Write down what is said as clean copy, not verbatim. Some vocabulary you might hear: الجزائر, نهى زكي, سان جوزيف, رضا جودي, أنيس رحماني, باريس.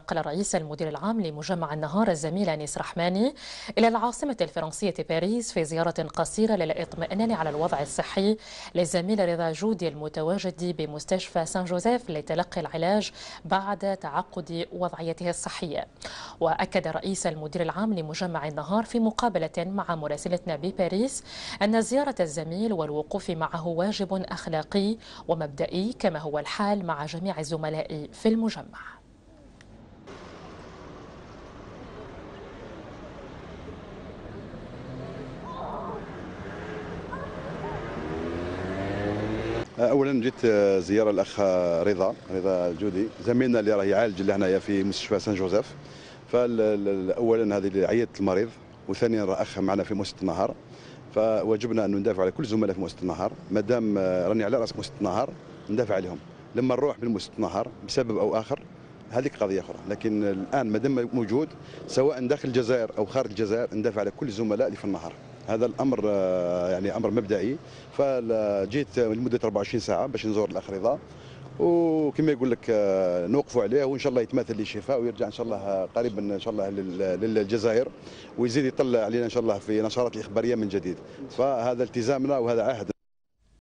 نقل رئيس المدير العام لمجمع النهار الزميل أنيس رحماني إلى العاصمة الفرنسية باريس في زيارة قصيرة للإطمئنان على الوضع الصحي للزميل رضا جودي المتواجد بمستشفى سان جوزيف لتلقي العلاج بعد تعقد وضعيته الصحية. وأكد رئيس المدير العام لمجمع النهار في مقابلة مع مراسلتنا بباريس أن زيارة الزميل والوقوف معه واجب أخلاقي ومبدئي كما هو الحال مع جميع الزملاء في المجمع. اولا جيت زياره الاخ رضا جودي زميلنا اللي راه يعالج اللي هنايا في مستشفى سان جوزيف. فاولا هذه اللي عيادة المريض، وثانيا راه اخ معنا في مؤسسه النهار، فواجبنا ان ندافع على كل زملاء في مؤسسه النهار. مادام راني على راس مؤسسه النهار ندافع عليهم. لما نروح من مؤسسه النهار بسبب او اخر هذيك قضيه اخرى، لكن الان مادام موجود سواء داخل الجزائر او خارج الجزائر ندافع على كل الزملاء اللي في النهار. هذا الامر يعني امر مبدئي. فجيت لمده 24 ساعه باش نزور الاخ رضا، وكما يقول لك نوقفوا عليه وان شاء الله يتماثل للشفاء ويرجع ان شاء الله قريبا ان شاء الله للجزائر، ويزيد يطلع علينا ان شاء الله في نشرات الاخباريه من جديد. فهذا التزامنا وهذا عهدنا.